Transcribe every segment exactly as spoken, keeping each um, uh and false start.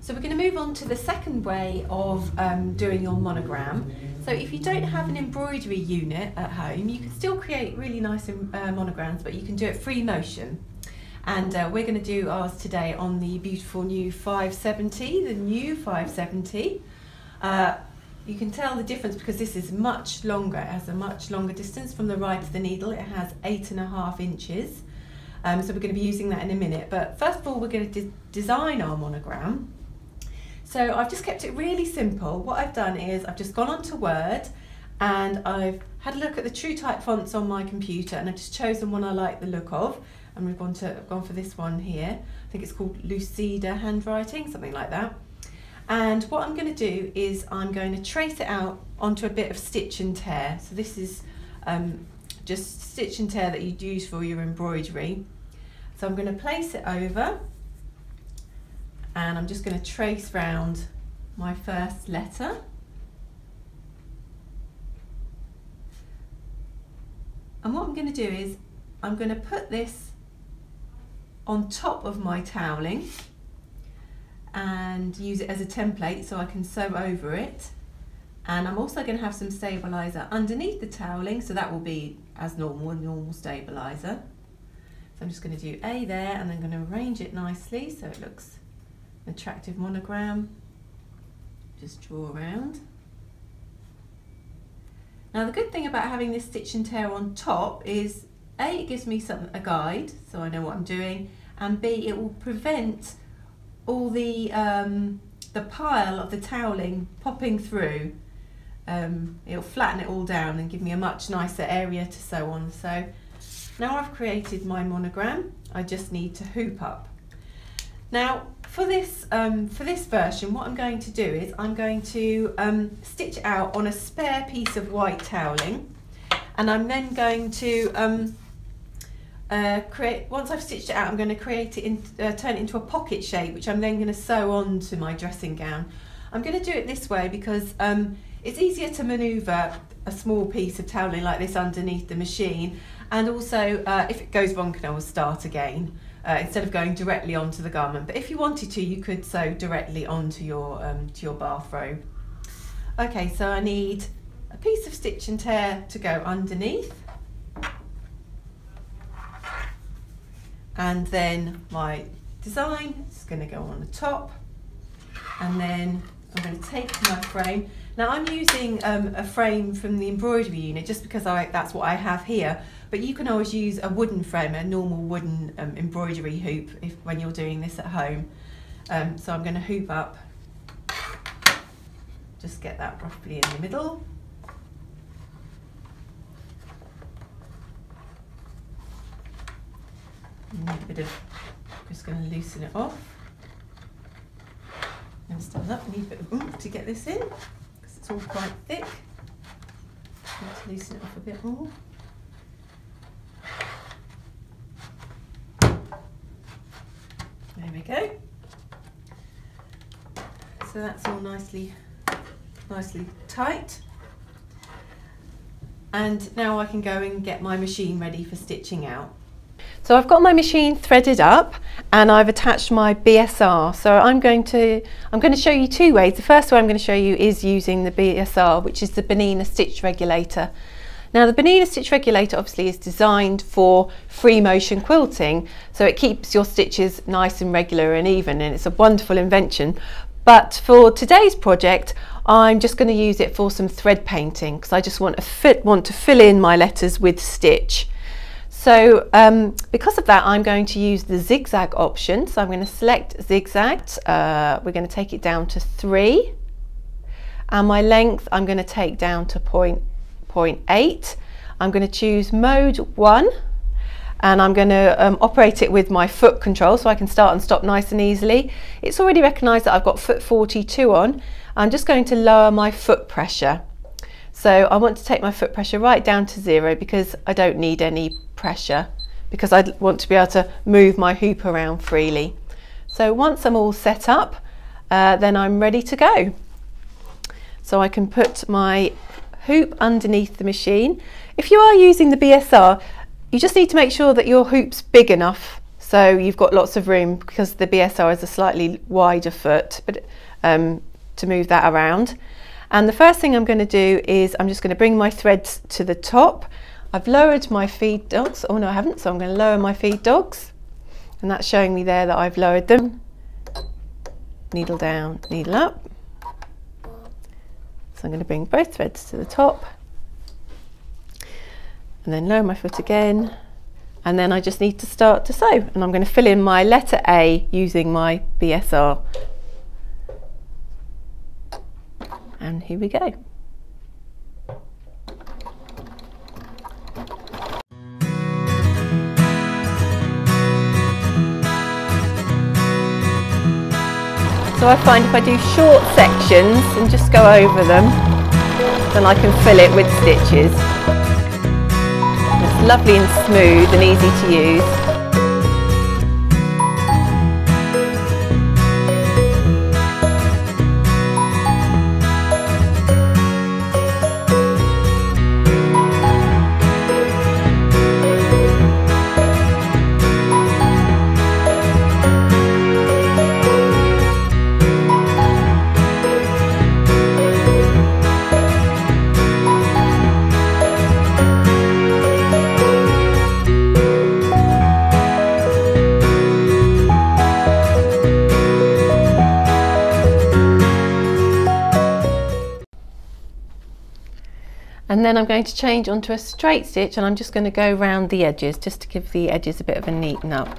So we're going to move on to the second way of um, doing your monogram. So if you don't have an embroidery unit at home, you can still create really nice uh, monograms, but you can do it free motion. And uh, we're going to do ours today on the beautiful new five seventy, the new five seventy. Uh, you can tell the difference because this is much longer. It has a much longer distance from the right of the needle. It has eight and a half inches. Um, so we're going to be using that in a minute. But first of all, we're going to de design our monogram. So I've just kept it really simple. What I've done is I've just gone on to Word and I've had a look at the true type fonts on my computer, and I've just chosen one I like the look of, and we've gone, to, gone for this one here. I think it's called Lucida Handwriting, something like that. And what I'm going to do is I'm going to trace it out onto a bit of stitch and tear. So this is um, just stitch and tear that you'd use for your embroidery. So I'm going to place it over. And I'm just going to trace round my first letter. And what I'm going to do is I'm going to put this on top of my toweling and use it as a template so I can sew over it. And I'm also going to have some stabiliser underneath the toweling, so that will be as normal, a normal stabiliser. So I'm just going to do A there, and I'm going to arrange it nicely so it looks attractive monogram. Just draw around. Now the good thing about having this stitch and tear on top is A, it gives me some, a guide so I know what I'm doing, and B, it will prevent all the um, the pile of the toweling popping through. Um, it'll flatten it all down and give me a much nicer area to sew on. So now I've created my monogram, I just need to hoop up. Now for this, um, for this version, what I'm going to do is I'm going to um, stitch out on a spare piece of white toweling, and I'm then going to um, uh, create, once I've stitched it out, I'm going to create it, in, uh, turn it into a pocket shape, which I'm then going to sew on to my dressing gown. I'm going to do it this way because um, it's easier to manoeuvre a small piece of toweling like this underneath the machine, and also uh, if it goes wrong, I can always start again. Uh, instead of going directly onto the garment. But if you wanted to, you could sew directly onto your, um, to your bathrobe. Okay, so I need a piece of stitch and tear to go underneath, and then my design is going to go on the top, and then I'm going to take my frame. Now I'm using um, a frame from the embroidery unit just because I, that's what I have here, but you can always use a wooden frame, a normal wooden um, embroidery hoop if, when you're doing this at home. Um, so I'm going to hoop up, just get that roughly in the middle. Need a bit of, just going to loosen it off. And stand up, need a bit of oomph to get this in because it's all quite thick. Need to loosen it off a bit more. There we go. So that's all nicely, nicely tight. And now I can go and get my machine ready for stitching out. So I've got my machine threaded up and I've attached my B S R. So I'm going to I'm going to show you two ways. The first way I'm going to show you is using the B S R, which is the BERNINA Stitch Regulator. Now the BERNINA Stitch Regulator obviously is designed for free motion quilting, so it keeps your stitches nice and regular and even, and it's a wonderful invention. But for today's project, I'm just going to use it for some thread painting because I just want to fit want to fill in my letters with stitch. So um, because of that, I'm going to use the zigzag option. So I'm going to select zigzag. Uh, we're going to take it down to three, and my length I'm going to take down to point, point eight. I'm going to choose mode one, and I'm going to um, operate it with my foot control, so I can start and stop nice and easily. It's already recognised that I've got foot forty-two on. I'm just going to lower my foot pressure. So I want to take my foot pressure right down to zero because I don't need any pressure, because I want to be able to move my hoop around freely. So once I'm all set up, uh, then I'm ready to go. So I can put my hoop underneath the machine. If you are using the B S R, you just need to make sure that your hoop's big enough So you've got lots of room because the B S R is a slightly wider foot, but um, to move that around. And the first thing I'm going to do is I'm just going to bring my threads to the top. I've lowered my feed dogs. Oh no, I haven't. So I'm going to lower my feed dogs, and that's showing me there that I've lowered them. Needle down, needle up. So I'm going to bring both threads to the top and then lower my foot again, and then I just need to start to sew, and I'm going to fill in my letter A using my B S R. And here we go. So I find if I do short sections and just go over them, then I can fill it with stitches. It's lovely and smooth and easy to use. And then I'm going to change onto a straight stitch, and I'm just going to go round the edges just to give the edges a bit of a neaten up.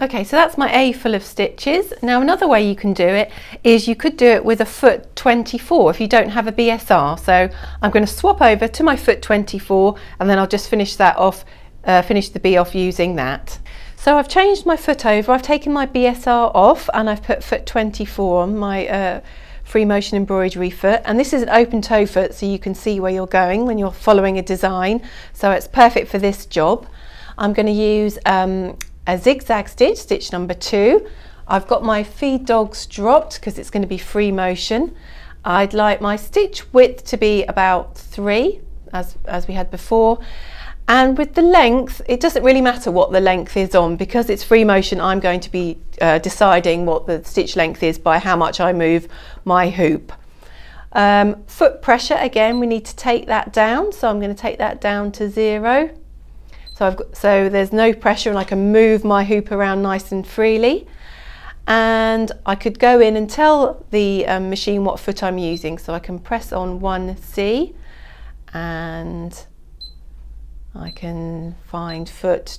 Okay, so that's my A full of stitches. Now another way you can do it is you could do it with a foot twenty-four if you don't have a B S R. So I'm going to swap over to my foot twenty-four, and then I'll just finish that off, uh, finish the B off using that. So I've changed my foot over, I've taken my B S R off, and I've put foot twenty-four on my uh, free motion embroidery foot, and this is an open toe foot, so you can see where you're going when you're following a design, so it's perfect for this job. I'm going to use um, a zigzag stitch, stitch number two. I've got my feed dogs dropped because it's going to be free motion. I'd like my stitch width to be about three as, as we had before, and with the length it doesn't really matter what the length is on because it's free motion. I'm going to be uh, deciding what the stitch length is by how much I move my hoop. Um, foot pressure, again we need to take that down, so I'm going to take that down to zero, so I've got, so there's no pressure and I can move my hoop around nice and freely, and I could go in and tell the um, machine what foot I'm using, so I can press on one C and I can find foot,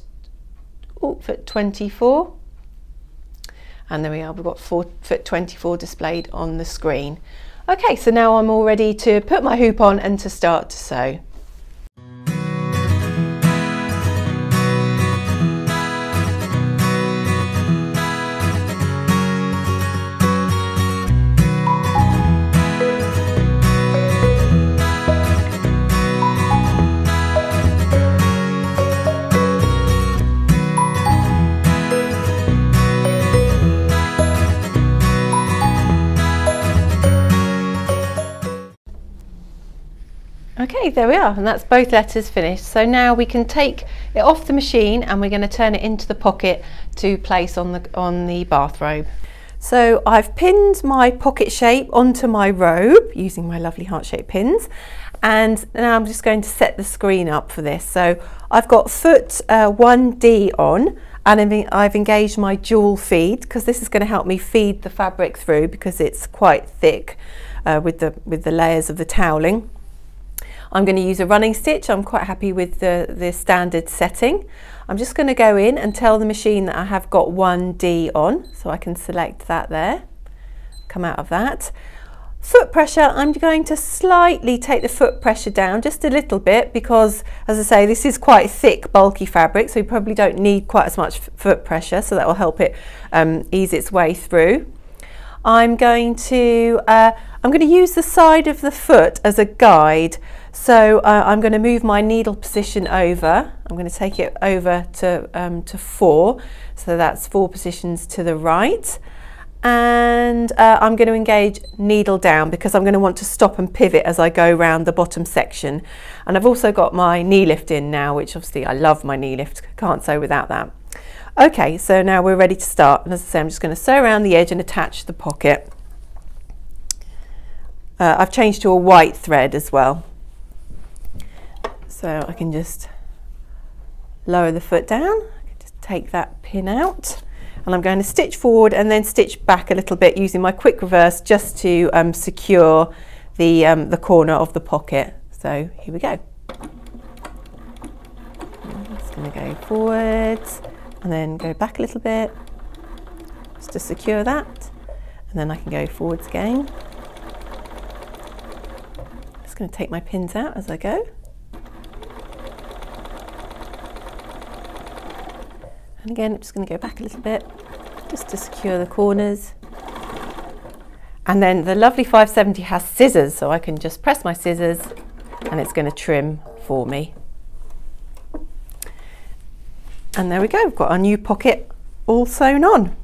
oh, foot twenty-four, and there we are, we've got four, foot twenty-four displayed on the screen. Okay, so now I'm all ready to put my hoop on and to start to sew. Okay, there we are, and that's both letters finished. So now we can take it off the machine and we're going to turn it into the pocket to place on the on the bathrobe. So I've pinned my pocket shape onto my robe using my lovely heart-shaped pins, and now I'm just going to set the screen up for this. So I've got foot uh, one D on, and I've engaged my dual feed because this is going to help me feed the fabric through because it's quite thick uh, with the with the layers of the toweling. I'm going to use a running stitch. I'm quite happy with the, the standard setting. I'm just going to go in and tell the machine that I have got one D on, so I can select that there, come out of that. Foot pressure, I'm going to slightly take the foot pressure down just a little bit because, as I say, this is quite thick, bulky fabric, so you probably don't need quite as much foot pressure, so that will help it um, ease its way through. I'm going to uh, I'm going to use the side of the foot as a guide, so uh, I'm going to move my needle position over. I'm going to take it over to um, to four, so that's four positions to the right, and uh, I'm going to engage needle down because I'm going to want to stop and pivot as I go round the bottom section. And I've also got my knee lift in now, which obviously I love my knee lift, can't sew without that. Okay, so now we're ready to start, and as I say, I'm just going to sew around the edge and attach the pocket. Uh, I've changed to a white thread as well, so I can just lower the foot down, just take that pin out, and I'm going to stitch forward and then stitch back a little bit using my quick reverse just to um, secure the, um, the corner of the pocket. So here we go. I'm just going to go forwards and then go back a little bit just to secure that, and then I can go forwards again. I'm going to take my pins out as I go, and again I'm just going to go back a little bit just to secure the corners. And then the lovely five seventy has scissors, so I can just press my scissors and it's going to trim for me. And there we go, we've got our new pocket all sewn on.